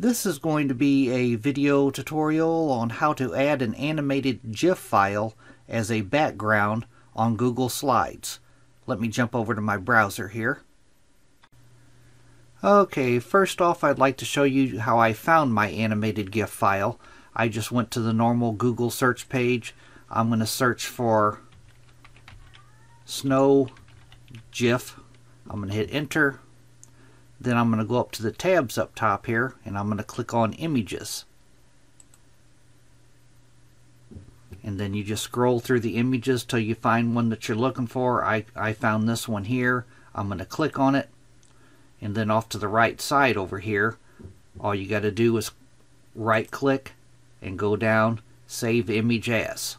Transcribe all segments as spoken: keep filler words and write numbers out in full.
This is going to be a video tutorial on how to add an animated GIF file as a background on Google Slides. Let me jump over to my browser here. Okay, first off I'd like to show you how I found my animated GIF file. I just went to the normal Google search page. I'm going to search for snow GIF. I'm going to hit enter. Then I'm going to go up to the tabs up top here and I'm going to click on images. And then you just scroll through the images till you find one that you're looking for. I, I found this one here. I'm going to click on it. And then off to the right side over here, all you got to do is right click and go down, save image as.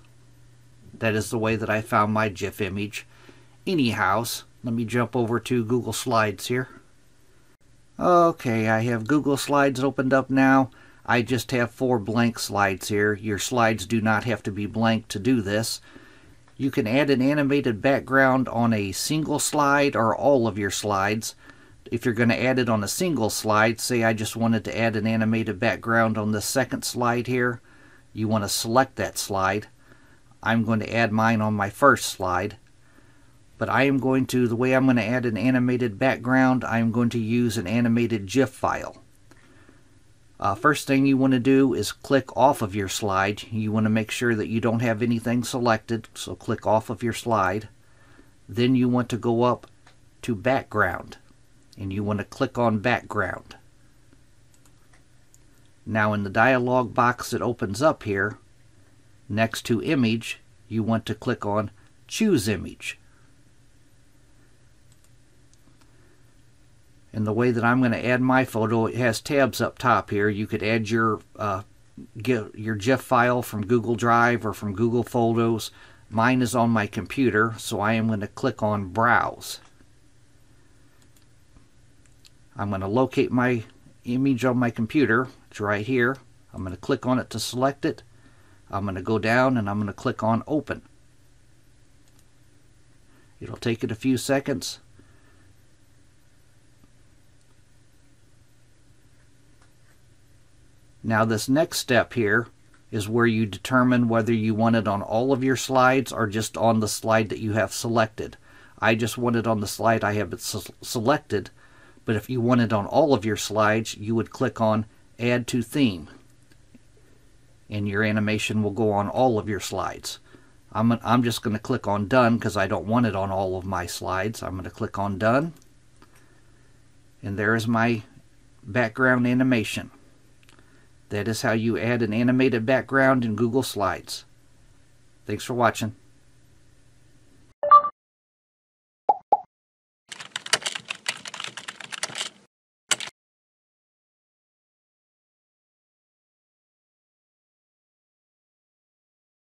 That is the way that I found my GIF image. Anyhow, let me jump over to Google Slides here. Okay, I have Google Slides opened up now. I just have four blank slides here. Your slides do not have to be blank to do this. You can add an animated background on a single slide or all of your slides. If you're going to add it on a single slide, say I just wanted to add an animated background on the second slide here, you want to select that slide. I'm going to add mine on my first slide. But I am going to, the way I'm going to add an animated background, I'm going to use an animated GIF file. Uh, first thing you want to do is click off of your slide. You want to make sure that you don't have anything selected, so click off of your slide. Then you want to go up to background. And you want to click on background. Now in the dialog box that opens up here, next to image, you want to click on choose image. And the way that I'm going to add my photo, it has tabs up top here. You could add your, uh, your GIF file from Google Drive or from Google Photos. Mine is on my computer, so I am going to click on browse. I'm going to locate my image on my computer. It's right here. I'm going to click on it to select it. I'm going to go down and I'm going to click on open. It'll take it a few seconds. Now this next step here is where you determine whether you want it on all of your slides or just on the slide that you have selected. I just want it on the slide I have it selected. But if you want it on all of your slides, you would click on Add to Theme. And your animation will go on all of your slides. I'm, I'm just going to click on Done because I don't want it on all of my slides. I'm going to click on Done. And there is my background animation. That is how you add an animated background in Google Slides. Thanks for watching.